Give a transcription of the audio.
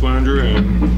Flounder and